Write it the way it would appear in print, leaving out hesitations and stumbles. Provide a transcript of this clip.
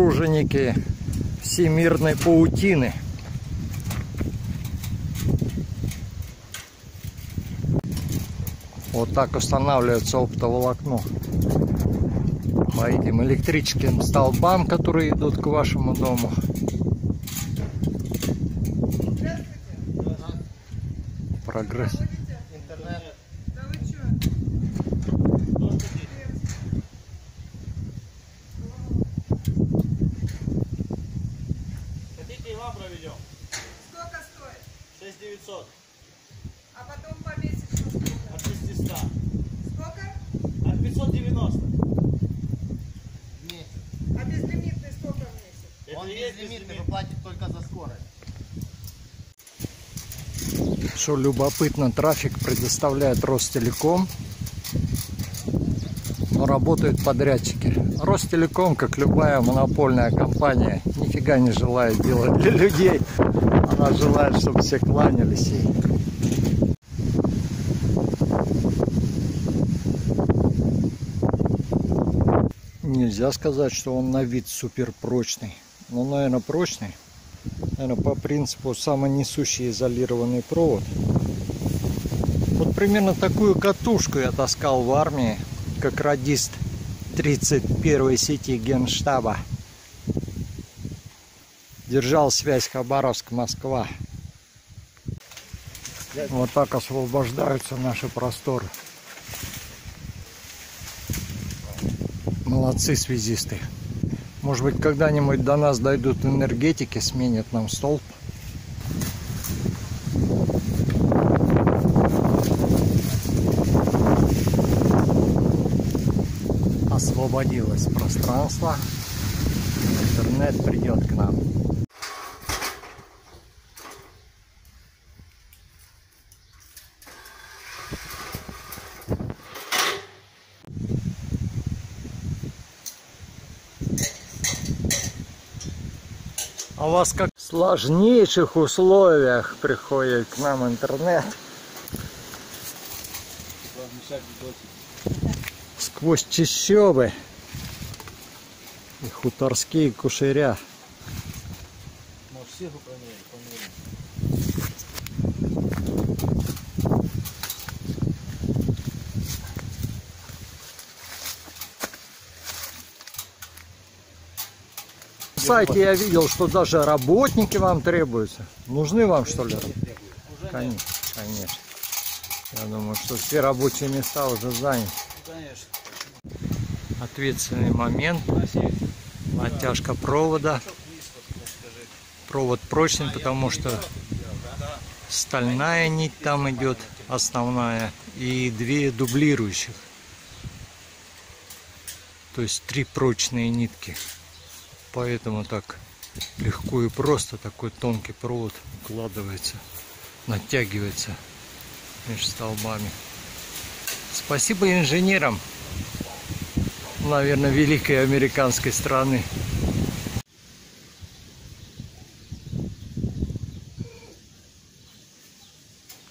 труженики всемирной паутины. Вот так устанавливается оптоволокно по этим электрическим столбам, которые идут к вашему дому. Прогресс. Хотите, и вам проведем? Сколько стоит? 6900. А потом по месяцу сколько? От 600. Сколько? От 590. В месяц. А безлимитный сколько в месяц? Он безлимитный, вы платите только за скорость. Что любопытно, трафик предоставляет Ростелеком, но работают подрядчики. Ростелеком, как любая монопольная компания, нифига не желает делать для людей. Она желает, чтобы все кланялись ей. Нельзя сказать, что он на вид супер прочный. Ну, наверное, прочный. Наверное, по принципу самонесущий изолированный провод. Вот примерно такую катушку я таскал в армии, как радист 31-й сети Генштаба. Держал связь Хабаровск-Москва. Вот так освобождаются наши просторы. Молодцы связисты. Может быть, когда-нибудь до нас дойдут энергетики, сменят нам столб. Освободилось пространство. Интернет придет к нам. А у вас как в сложнейших условиях приходит к нам интернет. Сквозь чащобы и хуторские кушеря. Может, всех померяем? В сайте я видел, что даже работники вам требуются. Нужны вам, что ли? Конечно, конечно. Я думаю, что все рабочие места уже заняты. Ответственный момент. Натяжка провода. Провод прочный, потому что стальная нить там идет, основная, и две дублирующих. То есть три прочные нитки. Поэтому так легко и просто такой тонкий провод укладывается, натягивается между столбами. Спасибо инженерам, наверное, великой американской страны.